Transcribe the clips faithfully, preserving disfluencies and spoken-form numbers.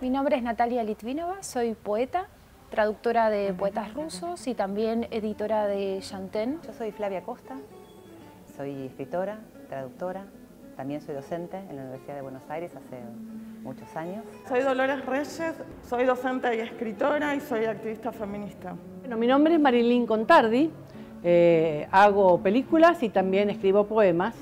Mi nombre es Natalia Litvinova, soy poeta, traductora de poetas rusos y también editora de Chantén. Yo soy Flavia Costa, soy escritora, traductora, también soy docente en la Universidad de Buenos Aires hace muchos años. Soy Dolores Reyes, soy docente y escritora y soy activista feminista. Bueno, mi nombre es Marilyn Contardi, eh, hago películas y también escribo poemas.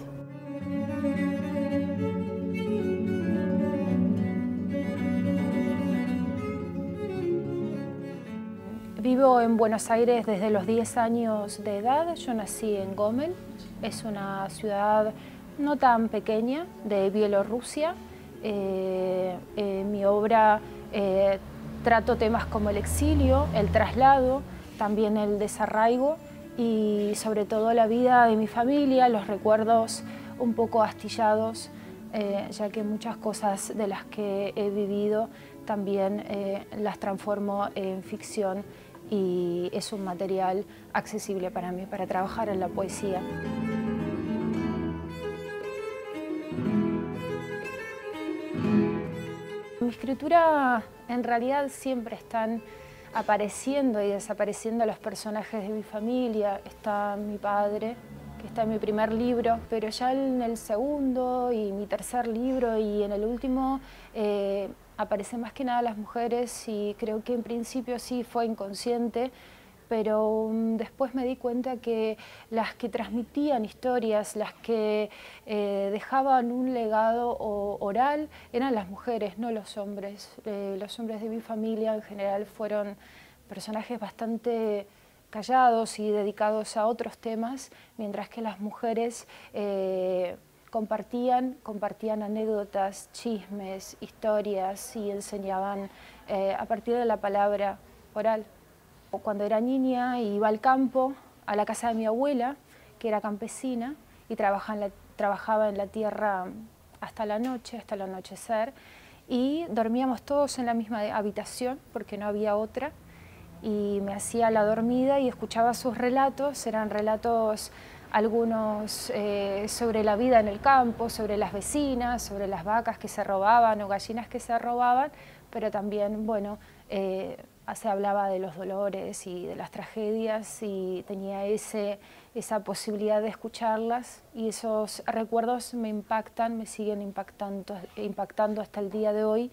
Vivo en Buenos Aires desde los diez años de edad. Yo nací en Gomel, es una ciudad no tan pequeña de Bielorrusia. Eh, en mi obra eh, trato temas como el exilio, el traslado, también el desarraigo y sobre todo la vida de mi familia, los recuerdos un poco astillados, eh, ya que muchas cosas de las que he vivido también eh, las transformo en ficción. Y es un material accesible para mí, para trabajar en la poesía. Mi escritura en realidad siempre están apareciendo y desapareciendo los personajes de mi familia. Está mi padre, que está en mi primer libro, pero ya en el segundo y mi tercer libro y en el último eh, aparecen más que nada las mujeres y creo que en principio sí fue inconsciente, pero um, después me di cuenta que las que transmitían historias, las que eh, dejaban un legado o, oral, eran las mujeres, no los hombres. Eh, los hombres de mi familia en general fueron personajes bastante callados y dedicados a otros temas, mientras que las mujeres eh, Compartían, compartían anécdotas, chismes, historias y enseñaban eh, a partir de la palabra oral. Cuando era niña iba al campo, a la casa de mi abuela, que era campesina, y trabaja en la, trabajaba en la tierra hasta la noche, hasta el anochecer, y dormíamos todos en la misma habitación porque no había otra, y me hacía la dormida y escuchaba sus relatos, eran relatos algunos eh, sobre la vida en el campo, sobre las vecinas, sobre las vacas que se robaban o gallinas que se robaban, pero también, bueno, eh, se hablaba de los dolores y de las tragedias y tenía ese, esa posibilidad de escucharlas y esos recuerdos me impactan, me siguen impactando, impactando hasta el día de hoy.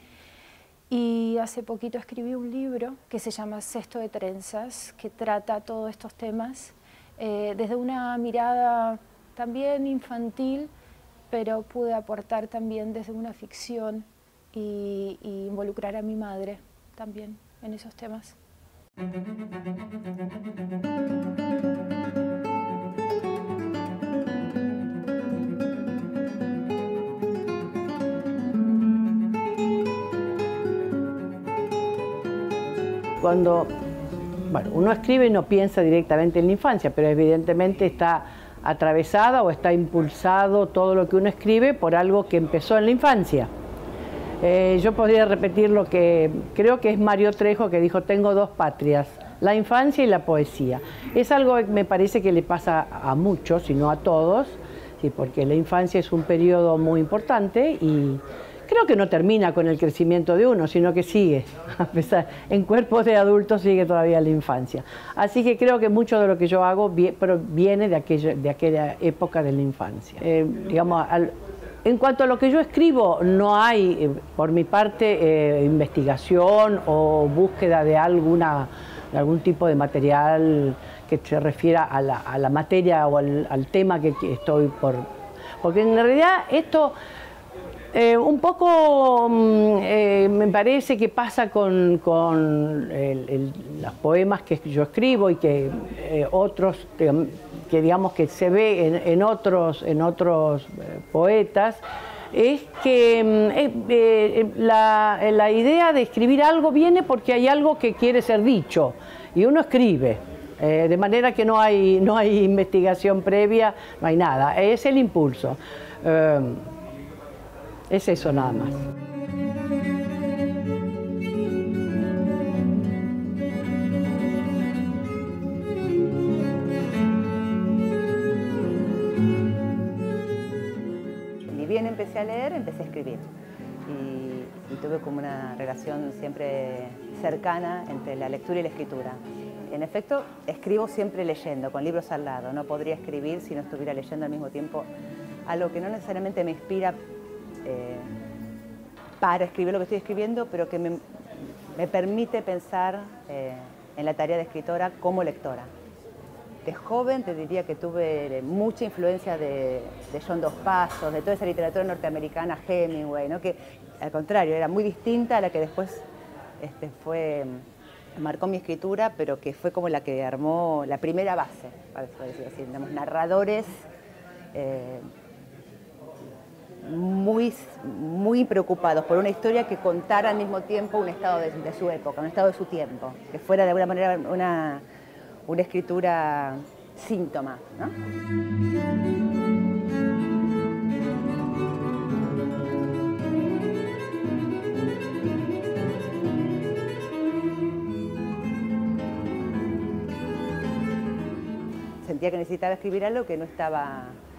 Y hace poquito escribí un libro que se llama Cesto de trenzas, que trata todos estos temas Eh, desde una mirada también infantil, pero pude aportar también desde una ficción y, y involucrar a mi madre también en esos temas. Cuando Bueno, uno escribe y no piensa directamente en la infancia, pero evidentemente está atravesada o está impulsado todo lo que uno escribe por algo que empezó en la infancia. Eh, yo podría repetir lo que creo que es Mario Trejo que dijo, tengo dos patrias, la infancia y la poesía. Es algo que me parece que le pasa a muchos, si no a todos, ¿sí? Porque la infancia es un periodo muy importante y Creo que no termina con el crecimiento de uno, sino que sigue, a pesar, en cuerpos de adultos sigue todavía la infancia. Así que creo que mucho de lo que yo hago viene de aquella, de aquella época de la infancia. Eh, digamos, al, en cuanto a lo que yo escribo, no hay, por mi parte, eh, investigación o búsqueda de, alguna, de algún tipo de material que se refiera a la, a la materia o al, al tema que estoy por... Porque en realidad esto... Eh, un poco eh, me parece que pasa con, con el, el, los poemas que yo escribo y que eh, otros, que, que digamos que se ve en, en otros, en otros poetas, es que eh, eh, la, la idea de escribir algo viene porque hay algo que quiere ser dicho y uno escribe, eh, de manera que no hay, no hay investigación previa, no hay nada, es el impulso. Eh, Es eso nada más. Ni bien empecé a leer, empecé a escribir. Y, y tuve como una relación siempre cercana entre la lectura y la escritura. En efecto, escribo siempre leyendo, con libros al lado. No podría escribir si no estuviera leyendo al mismo tiempo algo que no necesariamente me inspira Eh, para escribir lo que estoy escribiendo, pero que me, me permite pensar eh, en la tarea de escritora como lectora. De joven te diría que tuve mucha influencia de, de John Dos Passos, de toda esa literatura norteamericana, Hemingway, ¿no? Que al contrario era muy distinta a la que después este, fue, marcó mi escritura, pero que fue como la que armó la primera base, para decir así, digamos, narradores... Eh, Muy, muy preocupados por una historia que contara al mismo tiempo un estado de, de su época, un estado de su tiempo, que fuera de alguna manera una, una escritura síntoma, ¿no? Sentía que necesitaba escribir algo que no estaba,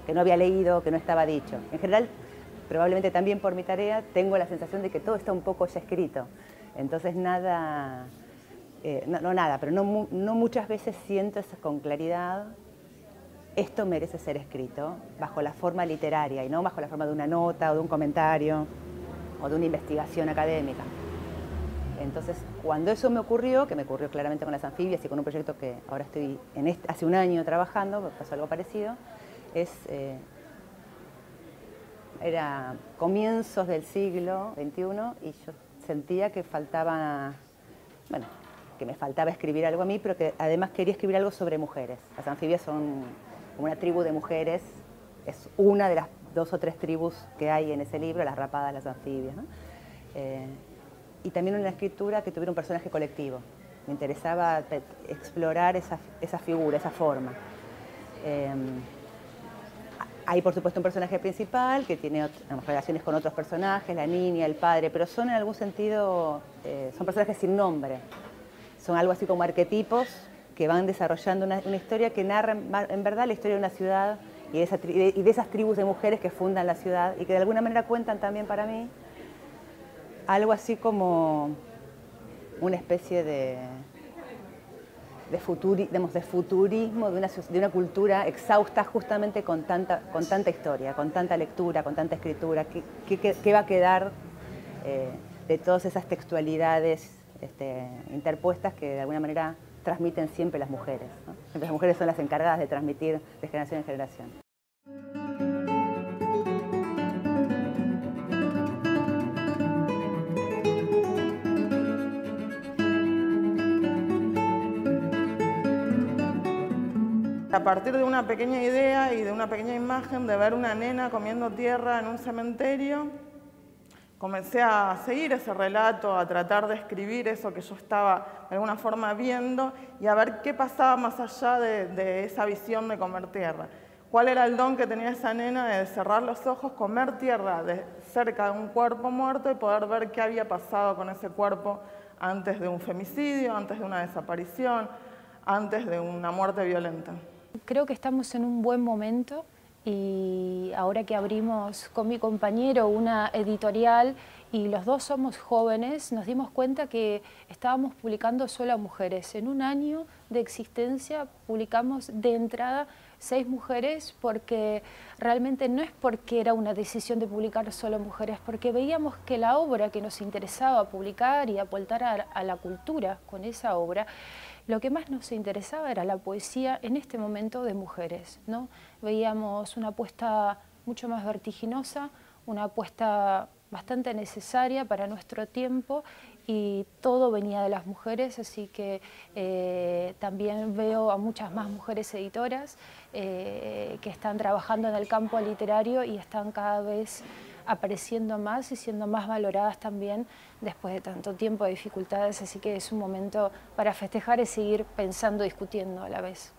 que no había leído, que no estaba dicho. En general, probablemente también por mi tarea, tengo la sensación de que todo está un poco ya escrito. Entonces nada, eh, no, no nada, pero no, no muchas veces siento eso con claridad. Esto merece ser escrito bajo la forma literaria y no bajo la forma de una nota o de un comentario o de una investigación académica. Entonces cuando eso me ocurrió, que me ocurrió claramente con las anfibias y con un proyecto que ahora estoy en este, hace un año trabajando, porque pasó algo parecido, es... Eh, Era comienzos del siglo veintiuno y yo sentía que faltaba, bueno, que me faltaba escribir algo a mí, pero que además quería escribir algo sobre mujeres. Las anfibias son una tribu de mujeres, es una de las dos o tres tribus que hay en ese libro, las rapadas, las anfibias, ¿no? Eh, y también una escritura que tuviera un personaje colectivo. Me interesaba explorar esa, esa figura, esa forma. Eh, Hay, por supuesto, un personaje principal que tiene digamos, relaciones con otros personajes, la niña, el padre, pero son en algún sentido, eh, son personajes sin nombre. Son algo así como arquetipos que van desarrollando una, una historia que narra en verdad la historia de una ciudad y de, esa tri y de esas tribus de mujeres que fundan la ciudad y que de alguna manera cuentan también para mí algo así como una especie de... De, futuri, digamos, de futurismo, de una, de una cultura exhausta justamente con tanta, con tanta historia, con tanta lectura, con tanta escritura. ¿Qué, qué, qué va a quedar eh, de todas esas textualidades este, interpuestas que de alguna manera transmiten siempre las mujeres, ¿no? Siempre las mujeres son las encargadas de transmitir de generación en generación. A partir de una pequeña idea y de una pequeña imagen de ver una nena comiendo tierra en un cementerio, comencé a seguir ese relato, a tratar de escribir eso que yo estaba de alguna forma viendo y a ver qué pasaba más allá de, de esa visión de comer tierra. ¿Cuál era el don que tenía esa nena de cerrar los ojos, comer tierra de cerca de un cuerpo muerto y poder ver qué había pasado con ese cuerpo antes de un femicidio, antes de una desaparición, antes de una muerte violenta? Creo que estamos en un buen momento y ahora que abrimos con mi compañero una editorial y los dos somos jóvenes, nos dimos cuenta que estábamos publicando solo a mujeres. En un año de existencia publicamos de entrada seis mujeres, porque realmente no es porque era una decisión de publicar solo mujeres, porque veíamos que la obra que nos interesaba publicar y aportar a, a la cultura con esa obra, lo que más nos interesaba era la poesía en este momento de mujeres, ¿no? Veíamos una apuesta mucho más vertiginosa, una apuesta bastante necesaria para nuestro tiempo, y todo venía de las mujeres, así que eh, también veo a muchas más mujeres editoras eh, que están trabajando en el campo literario y están cada vez apareciendo más y siendo más valoradas también después de tanto tiempo de dificultades, así que es un momento para festejar y seguir pensando, discutiendo a la vez.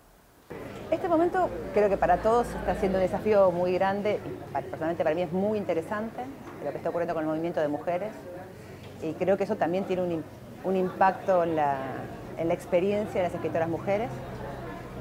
Este momento creo que para todos está siendo un desafío muy grande, y personalmente para mí es muy interesante lo que está ocurriendo con el movimiento de mujeres, y creo que eso también tiene un, un impacto en la, en la experiencia de las escritoras mujeres,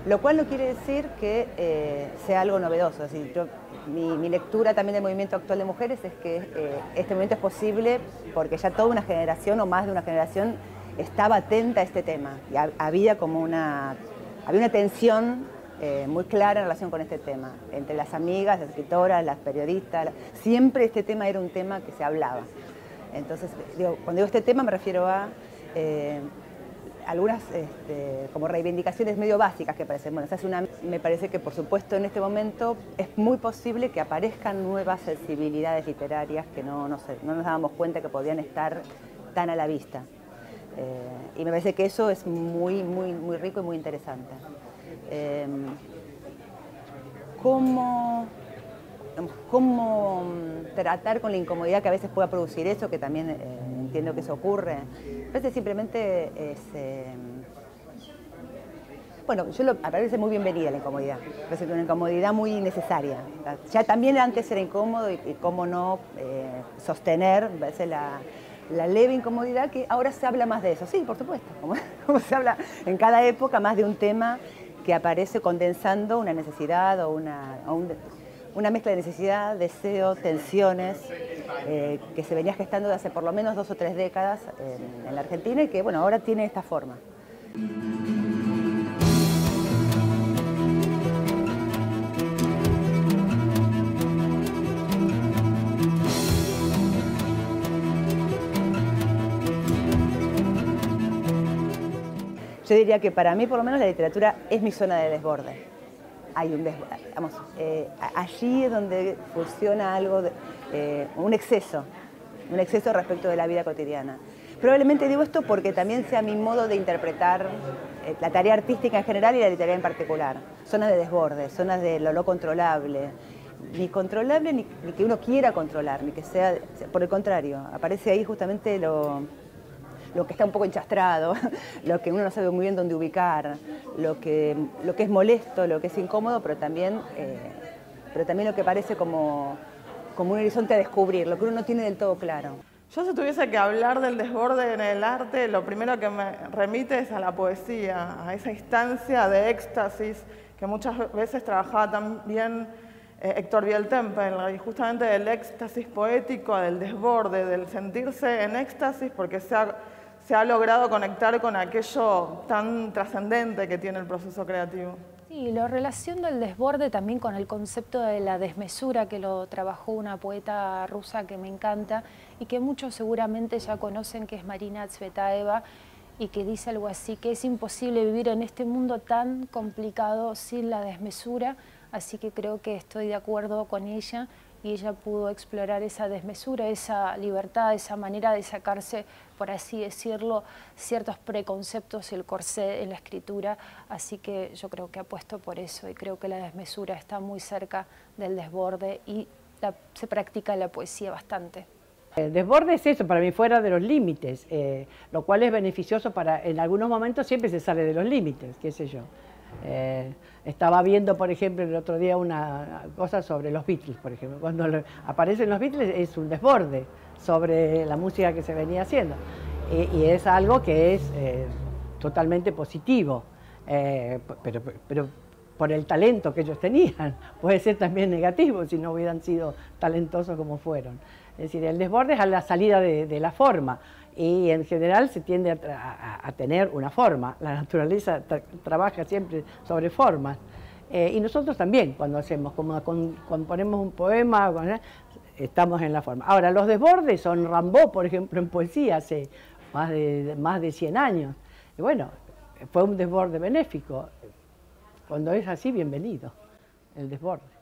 lo cual no quiere decir que eh, sea algo novedoso. Es decir, yo, mi, mi lectura también del movimiento actual de mujeres es que eh, este movimiento es posible porque ya toda una generación o más de una generación estaba atenta a este tema, y ha, había como una, había una tensión eh, muy clara en relación con este tema, entre las amigas, las escritoras, las periodistas, la, siempre este tema era un tema que se hablaba. Entonces, digo, cuando digo este tema me refiero a eh, algunas este, como reivindicaciones medio básicas que parecen. Bueno, esa es una, me parece que por supuesto en este momento es muy posible que aparezcan nuevas sensibilidades literarias que no, no, sé, no nos dábamos cuenta que podían estar tan a la vista. Eh, y me parece que eso es muy, muy, muy rico y muy interesante. Eh, ¿Cómo...? ¿Cómo tratar con la incomodidad que a veces pueda producir eso? Que también eh, entiendo que eso ocurre. A veces simplemente es... Eh... Bueno, yo lo, me parece muy bienvenida la incomodidad. Me parece una incomodidad muy necesaria. Ya también antes era incómodo y, y cómo no eh, sostener, me parece la, la leve incomodidad, que ahora se habla más de eso. Sí, por supuesto, como, como se habla en cada época más de un tema que aparece condensando una necesidad o una... O un, una mezcla de necesidad, deseo, tensiones, eh, que se venía gestando de hace por lo menos dos o tres décadas en, en la Argentina, y que bueno, ahora tiene esta forma. Yo diría que para mí, por lo menos, la literatura es mi zona de desborde. Hay un desborde, digamos, eh, allí es donde funciona algo, de, eh, un exceso, un exceso respecto de la vida cotidiana. Probablemente digo esto porque también sea mi modo de interpretar eh, la tarea artística en general y la literaria en particular. Zonas de desborde, zonas de lo no controlable, ni controlable ni, ni que uno quiera controlar, ni que sea, por el contrario, aparece ahí justamente lo... lo que está un poco enchastrado, lo que uno no sabe muy bien dónde ubicar, lo que, lo que es molesto, lo que es incómodo, pero también, eh, pero también lo que parece como, como un horizonte a descubrir, lo que uno no tiene del todo claro. Yo, si tuviese que hablar del desborde en el arte, lo primero que me remite es a la poesía, a esa instancia de éxtasis que muchas veces trabajaba también eh, Héctor Viel Temperley, justamente del éxtasis poético, del desborde, del sentirse en éxtasis porque se ha se ha logrado conectar con aquello tan trascendente que tiene el proceso creativo. Sí, lo relaciono el desborde también con el concepto de la desmesura, que lo trabajó una poeta rusa que me encanta y que muchos seguramente ya conocen, que es Marina Tsvetaeva, y que dice algo así, que es imposible vivir en este mundo tan complicado sin la desmesura, así que creo que estoy de acuerdo con ella, y ella pudo explorar esa desmesura, esa libertad, esa manera de sacarse, por así decirlo, ciertos preconceptos, el corsé en la escritura, así que yo creo que apuesto por eso, y creo que la desmesura está muy cerca del desborde, y la, se practica la poesía bastante. El desborde es eso, para mí, fuera de los límites, eh, lo cual es beneficioso para, en algunos momentos siempre se sale de los límites, qué sé yo. Eh, estaba viendo, por ejemplo, el otro día una cosa sobre los Beatles, por ejemplo. Cuando lo, aparecen los Beatles es un desborde sobre la música que se venía haciendo. Y, y es algo que es eh, totalmente positivo. Eh, pero, pero por el talento que ellos tenían. Puede ser también negativo si no hubieran sido talentosos como fueron. Es decir, el desborde es a la salida de, de la forma, y en general se tiende a, a, a tener una forma. La naturaleza tra trabaja siempre sobre formas. Eh, y nosotros también, cuando hacemos, como con, componemos un poema, estamos en la forma. Ahora, los desbordes son Rimbaud, por ejemplo, en poesía hace más de, más de cien años. Y bueno, fue un desborde benéfico. Cuando es así, bienvenido el desborde.